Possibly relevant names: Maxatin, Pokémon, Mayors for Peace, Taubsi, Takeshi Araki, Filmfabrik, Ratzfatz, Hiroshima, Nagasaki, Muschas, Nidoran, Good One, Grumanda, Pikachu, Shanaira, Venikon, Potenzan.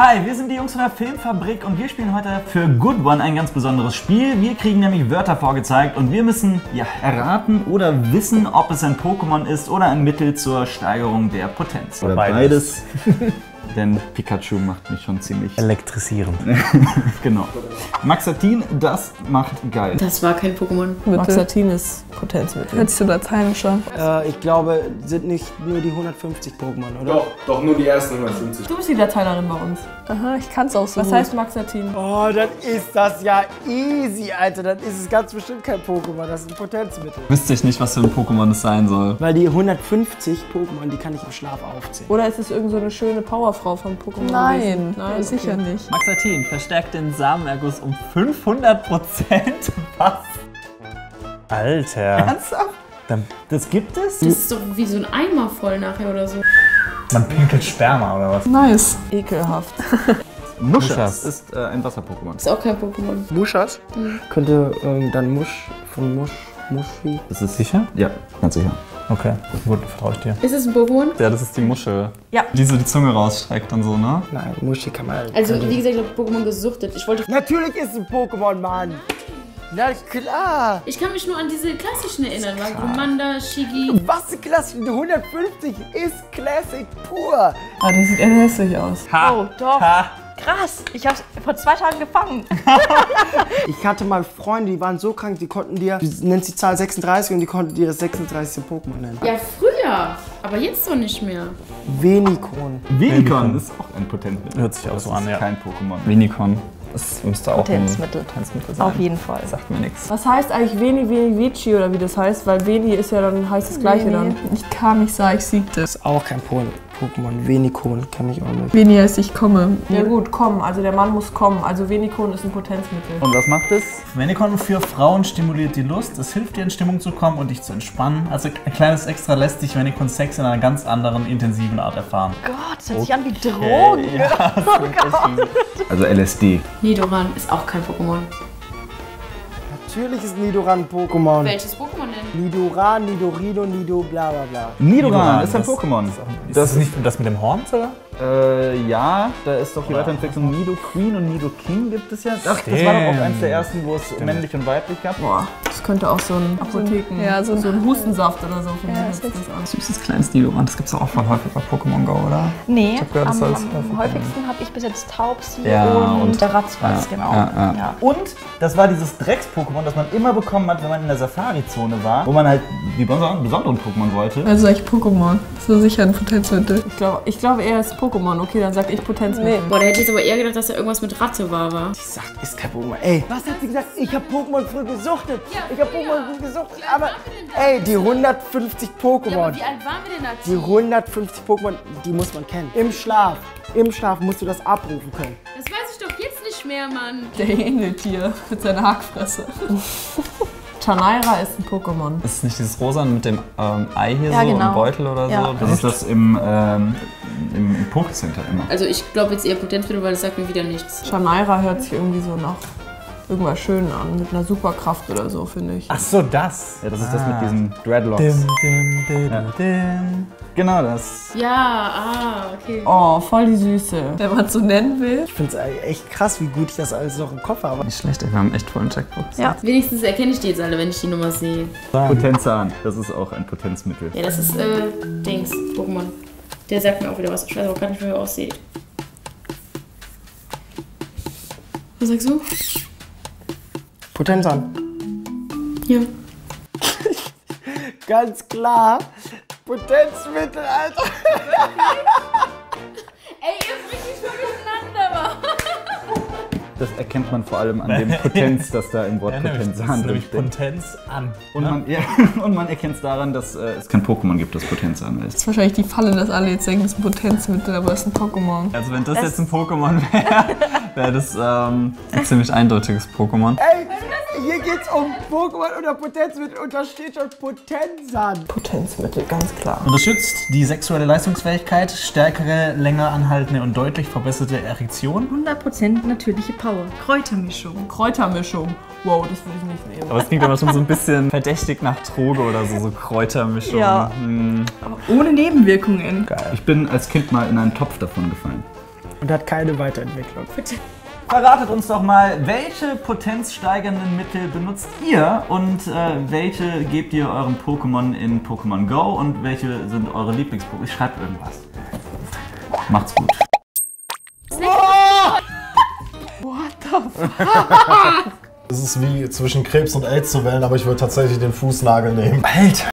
Hi, wir sind die Jungs von der Filmfabrik und wir spielen heute für Good One ein ganz besonderes Spiel. Wir kriegen nämlich Wörter vorgezeigt und wir müssen erraten oder wissen, ob es ein Pokémon ist oder ein Mittel zur Steigerung der Potenz. Oder beides. Denn Pikachu macht mich schon ziemlich elektrisierend. Genau. Maxatin, das macht geil. Das war kein Pokémon. Maxatin ist Potenzmittel. Hättest du Latein schon? Ich glaube, sind nicht nur die 150 Pokémon, oder? Doch, nur die ersten 150. Du bist die Lateinerin bei uns. Aha, ich kann's auch so. Was heißt Maxatin? Oh, dann ist das ja easy, Alter. Dann ist es ganz bestimmt kein Pokémon, das ist ein Potenzmittel. Wüsste ich nicht, was für ein Pokémon es sein soll. Weil die 150 Pokémon, die kann ich im Schlaf aufzählen. Oder ist es irgend so eine schöne Powerfrau von Pokémon? Nein, nein, sicher nicht. Maxatin verstärkt den Samenerguss um 500%. Was? Alter. Ernsthaft? Das gibt es? Das ist doch wie so ein Eimer voll nachher oder so. Man pinkelt Sperma oder was? Nice. Ekelhaft. Muschas ist ein Wasser-Pokémon. Ist auch kein Pokémon. Muschas? Mhm. Könnte dann Musch von Muschi. Ist es sicher? Ja, ganz sicher. Okay, gut, vertraue ich dir. Ist es ein Pokémon? Ja, das ist die Muschel. Ja. Die so die Zunge rausstreckt und so, ne? Nein, Muschel kann man... Also, wie gesagt, ich habe Pokémon gesuchtet. Ich wollte... Natürlich ist es ein Pokémon, Mann! Na klar! Ich kann mich nur an diese klassischen erinnern. Grumanda, Shigi... Was für klassisch? 150 ist Classic pur! Ah, das sieht echt hässlich aus. Ha! Oh, doch! Ha. Krass, ich hab's vor 2 Tagen gefangen. Ich hatte mal Freunde, die waren so krank, die konnten dir, du nennst die Zahl 36 und die konnten dir das 36. Pokémon nennen. Ja, früher, aber jetzt doch nicht mehr. Venikon. Venikon ist auch ein Potenzmittel. Hört sich auch so an, ja. Kein Pokémon. Venikon. Das müsste auch Potenzmittel. Ein Potenzmittel sein. Auf jeden Fall. Das sagt mir nichts. Was heißt eigentlich Veni, Veni, Vici oder wie das heißt? Weil Veni ist ja dann, heißt das Gleiche dann. Ich kam, ich sah, ich siegte. Das ist auch kein Pokémon. Venikon kann ich auch nicht. Veni heißt ich komme. Ja gut, kommen. Also der Mann muss kommen. Also Venikon ist ein Potenzmittel. Und was macht es? Venikon für Frauen stimuliert die Lust. Es hilft dir in Stimmung zu kommen und dich zu entspannen. Also ein kleines Extra lässt dich Venikon Sex in einer ganz anderen, intensiven Art erfahren. Gott, das hört sich an wie Drogen. Ja, das also LSD. Nidoran ist auch kein Pokémon. Natürlich ist Nidoran ein Pokémon. Welches Pokémon denn? Nidoran, Nidorino, Nido, bla bla bla. Nidoran ist ein Pokémon. Das ist nicht das mit dem Horn, oder? Ja, da ist doch die Weiterentwicklung Nido Queen und Nido King gibt es ja. Ach, das war doch auch eins der ersten, wo es männlich und weiblich gab. Boah, das könnte auch so ein Apotheken. Ja, so ein Hustensaft oder so. Ja, das süßes kleines Nidoran, das gibt es auch von häufig bei Pokémon Go, oder? Nee, ich hab gehört, am häufigsten habe ich bis jetzt Taubsi und der Ratzfatz, genau. Ja. Und das war dieses Drecks-Pokémon, das man immer bekommen hat, wenn man in der Safari-Zone war, wo man halt die besonderen Pokémon wollte. Also sag ich Pokémon, das war sicher ein Potenzmittel. Ich glaube eher ist Pokémon. Pokémon, okay, dann sag ich Potenzmittel. Nee. Boah, da hätte ich jetzt aber eher gedacht, dass da irgendwas mit Ratte war. Die sagt, ist kein Pokémon. Ey, was hat sie gesagt? Ich hab Pokémon früh gesuchtet. Ja, ich hab Pokémon früh gesuchtet, aber... Ey, die 150 Pokémon. Ja, aber wie alt waren wir denn da? Die 150 Pokémon, die muss man kennen. Im Schlaf musst du das abrufen können. Das weiß ich doch jetzt nicht mehr, Mann. Der ähnelt hier mit seiner Hackfresse. Shanaira ist ein Pokémon. Ist es nicht dieses Rosa mit dem Ei hier so im Beutel oder so? Das ist das im Pokécenter immer. Also ich glaube jetzt eher Potenzmittel, weil das sagt mir wieder nichts. Shanaira hört sich irgendwie so nach irgendwas schön an, mit einer Superkraft oder so, finde ich. Ach so, das? Ja, das ist das mit diesen Dreadlocks. Dim. Genau das. Ja, okay. Oh, voll die Süße. Wenn man es so nennen will. Ich finde es echt krass, wie gut ich das alles noch im Kopf habe. Nicht schlecht, wir haben echt vollen Checkbox. Ja. Wenigstens erkenne ich die jetzt alle, wenn ich die Nummer sehe. Potenzan, das ist auch ein Potenzmittel. Ja, das ist, Dings, Pokémon. Der sagt mir auch wieder was. Ich weiß auch gar nicht, wie er aussieht. Was sagst du? Potenzan. Ja. Ganz klar. Potenzmittel, Alter. Ey, ihr habt richtig schon miteinander. Das erkennt man vor allem an dem Potenz, das da im Wort Potenzan drinsteckt. Potenzan. Und man erkennt es daran, dass es kein Pokémon gibt, das Potenzan ist. Das ist wahrscheinlich die Falle, dass alle jetzt denken, es ist ein Potenzmittel, aber es ist ein Pokémon. Also wenn das jetzt ein Pokémon wäre, wäre das ein ziemlich eindeutiges Pokémon. Ey, hier geht's um Pokémon oder Potenzmittel und da steht schon Potenzan. Potenzmittel, ganz klar. Unterstützt die sexuelle Leistungsfähigkeit, stärkere, länger anhaltende und deutlich verbesserte Erektion. 100% natürliche Power. Kräutermischung. Wow, das würde ich nicht nehmen. Aber es klingt aber schon so ein bisschen verdächtig nach Droge oder so, so Kräutermischung. Ja, aber ohne Nebenwirkungen. Geil. Ich bin als Kind mal in einen Topf davon gefallen. und hat keine Weiterentwicklung. Bitte. Verratet uns doch mal, welche potenzsteigernden Mittel benutzt ihr und welche gebt ihr eurem Pokémon in Pokémon Go und welche sind eure Lieblings-Pokémon? Ich schreibe irgendwas. Macht's gut. Oh! What the fuck? Es ist wie zwischen Krebs und Aids zu wählen, aber ich würde tatsächlich den Fußnagel nehmen. Alter!